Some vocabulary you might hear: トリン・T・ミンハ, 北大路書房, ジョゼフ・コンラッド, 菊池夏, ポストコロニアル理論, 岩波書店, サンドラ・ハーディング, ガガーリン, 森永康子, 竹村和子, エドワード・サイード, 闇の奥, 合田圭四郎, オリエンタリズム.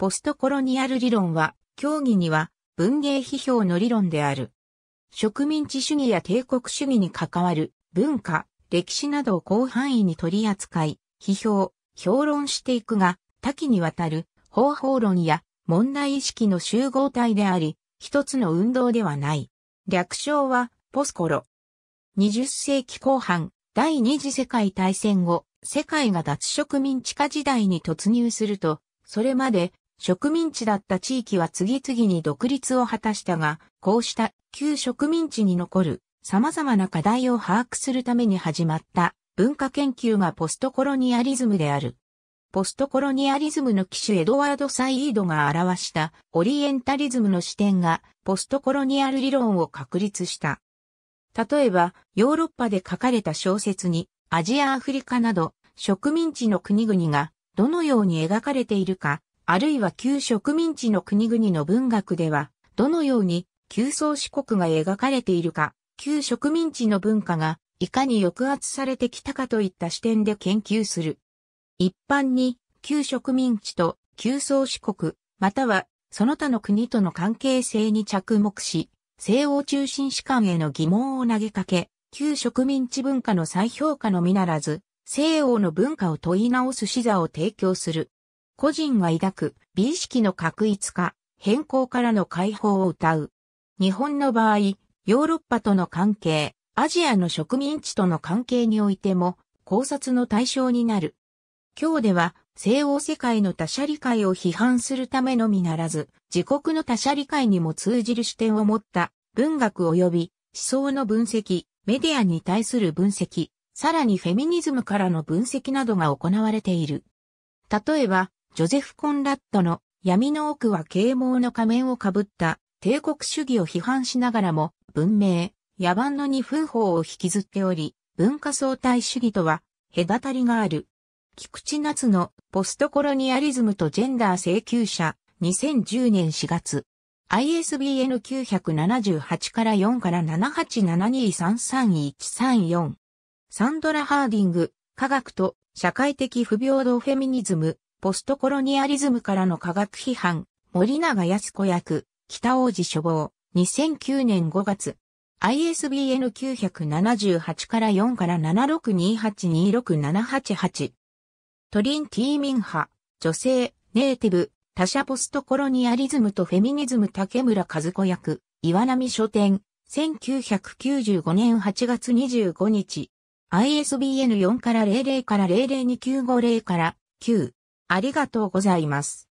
ポストコロニアル理論は、教義には文芸批評の理論である。植民地主義や帝国主義に関わる文化、歴史などを広範囲に取り扱い、批評、評論していくが、多岐にわたる方法論や問題意識の集合体であり、一つの運動ではない。略称はポスコロ。20世紀後半、第二次世界大戦後、世界が脱植民地化時代に突入すると、それまで植民地だった地域は次々に独立を果たしたが、こうした旧植民地に残る様々な課題を把握するために始まった文化研究がポストコロニアリズムである。ポストコロニアリズムの旗手エドワード・サイードが表したオリエンタリズムの視点がポストコロニアル理論を確立した。例えば、ヨーロッパで書かれた小説にアジア・アフリカなど植民地の国々がどのように描かれているか、あるいは旧植民地の国々の文学ではどのように旧宗主国が描かれているか、旧植民地の文化がいかに抑圧されてきたかといった視点で研究する。一般に、旧植民地と旧宗主国、またはその他の国との関係性に着目し、西欧中心史観への疑問を投げかけ、旧植民地文化の再評価のみならず、西欧の文化を問い直す視座を提供する。個人が抱く美意識の画一化、変更からの解放を謳う。日本の場合、ヨーロッパとの関係、アジアの植民地との関係においても考察の対象になる。今日では西欧世界の他者理解を批判するためのみならず、自国の他者理解にも通じる視点を持った文学及び思想の分析、メディアに対する分析、さらにフェミニズムからの分析などが行われている。例えば、ジョゼフ・コンラッドの闇の奥は啓蒙の仮面をかぶった帝国主義を批判しながらも、文明、野蛮の二分法を引きずっており、文化相対主義とは隔たりがある。菊池夏のポストコロニアリズムとジェンダー請求者2010年4月 ISBN 978-4-7872332-134 サンドラ・ハーディング科学と社会的不平等フェミニズムポストコロニアリズムからの科学批判森永康子役北大路書房2009年5月 ISBN 978-4-762826-788トリン・ティー・ミンハ、女性、ネイティブ、他者ポストコロニアリズムとフェミニズム竹村和子役、岩波書店、1995年8月25日、ISBN 4-00-002-950-9。ありがとうございます。